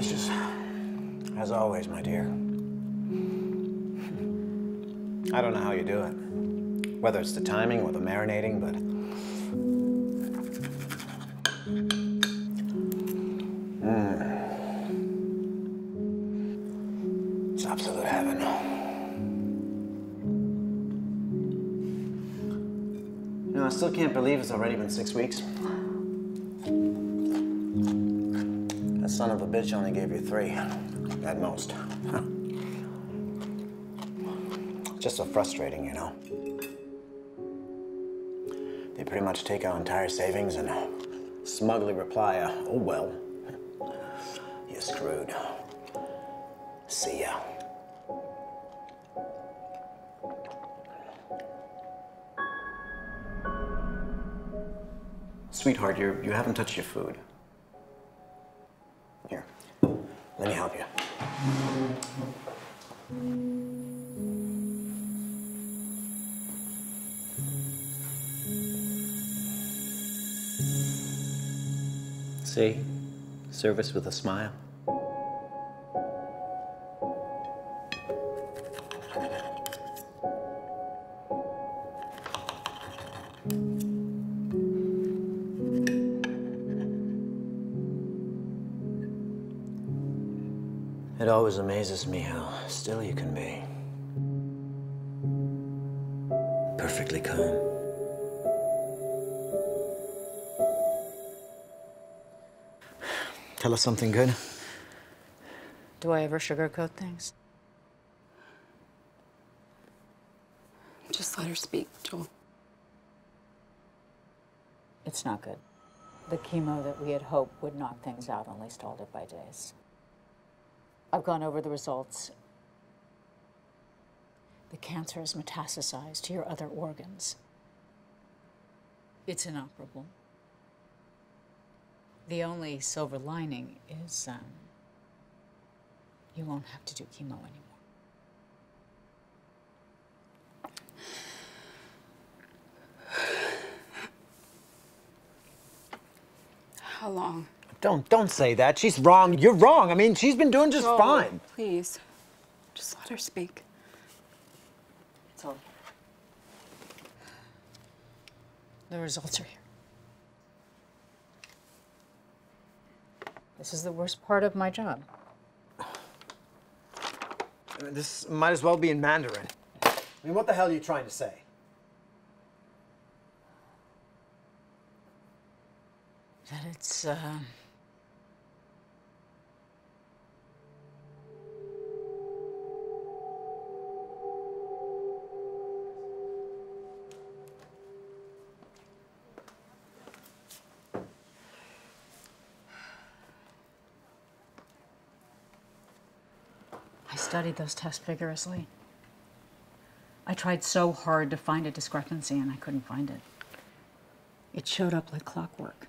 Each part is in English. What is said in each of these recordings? delicious, as always, my dear. I don't know how you do it, whether it's the timing or the marinating, but it's absolute heaven. No, I still can't believe it's already been 6 weeks. That son of a bitch only gave you 3, at most. Just so frustrating, you know. They pretty much take our entire savings and smugly reply, oh well, you're screwed. See ya. Sweetheart, you haven't touched your food. Here, let me help you. See? Service with a smile. It always amazes me how still you can be. Perfectly calm. Tell us something good. Do I ever sugarcoat things? Just let her speak, Joel. It's not good. The chemo that we had hoped would knock things out only stalled it by days. I've gone over the results. The cancer has metastasized to your other organs. It's inoperable. The only silver lining is you won't have to do chemo anymore. How long? Don't say that. She's wrong. You're wrong. I mean, she's been doing just fine. Please, just let her speak. It's over. The results are here. This is the worst part of my job. I mean, this might as well be in Mandarin. I mean, what the hell are you trying to say? That it's, I studied those tests vigorously. I tried so hard to find a discrepancy and I couldn't find it. It showed up like clockwork.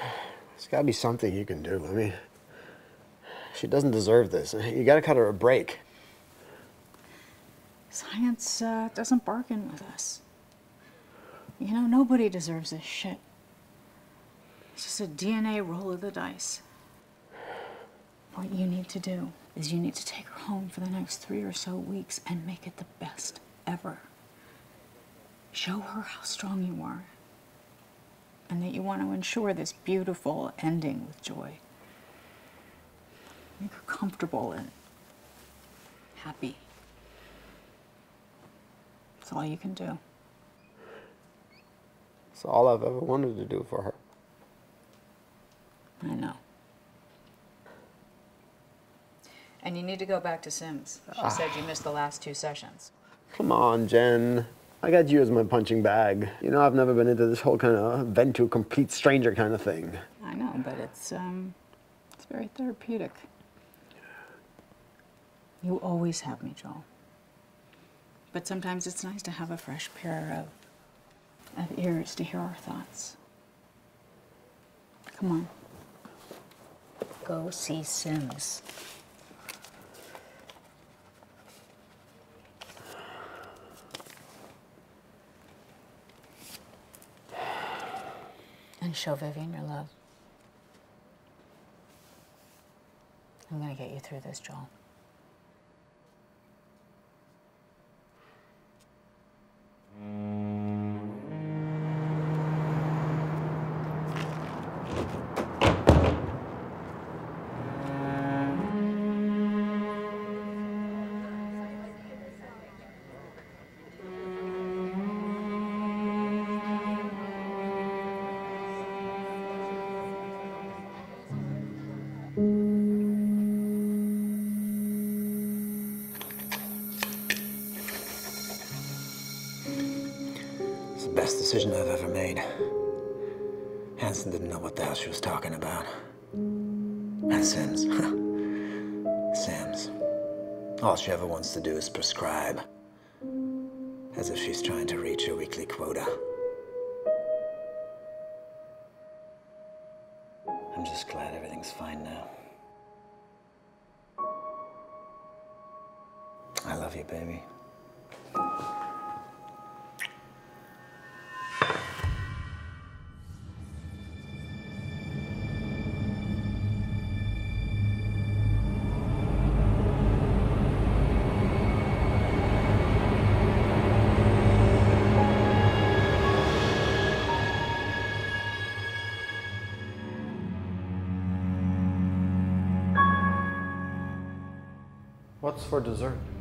There's gotta be something you can do. I mean, she doesn't deserve this. You gotta cut her a break. Science doesn't bargain with us. You know, nobody deserves this shit. It's just a DNA roll of the dice. What you need to do is you need to take her home for the next 3 or so weeks and make it the best ever. Show her how strong you are and that you want to ensure this beautiful ending with joy. Make her comfortable and happy. That's all you can do. It's all I've ever wanted to do for her. I know. And you need to go back to Sims. She said you missed the last 2 sessions. Come on, Jen. I got you as my punching bag. You know, I've never been into this whole kind of vent to a complete stranger kind of thing. I know, but it's very therapeutic. You always have me, Joel. But sometimes it's nice to have a fresh pair of ears to hear our thoughts. Come on. Go see Sims. And show Vivian your love. I'm going to get you through this, Joel. Best decision I've ever made. Hanson didn't know what the hell she was talking about. And Sims. Sims. All she ever wants to do is prescribe. As if she's trying to reach her weekly quota. I'm just glad everything's fine now. I love you, baby. What's for dessert?